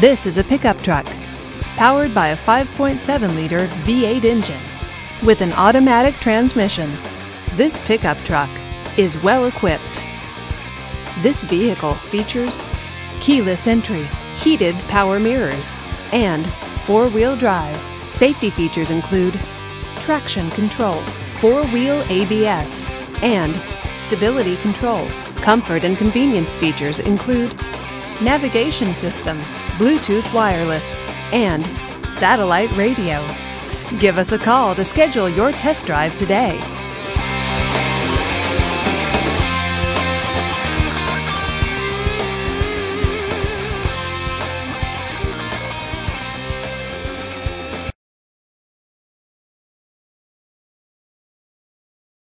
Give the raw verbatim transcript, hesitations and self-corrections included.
This is a pickup truck, powered by a five point seven liter V eight engine with an automatic transmission. This pickup truck is well equipped. This vehicle features keyless entry, heated power mirrors, and four-wheel drive. Safety features include traction control, four-wheel A B S, and stability control. Comfort and convenience features include navigation system, Bluetooth wireless, and satellite radio. Give us a call to schedule your test drive today.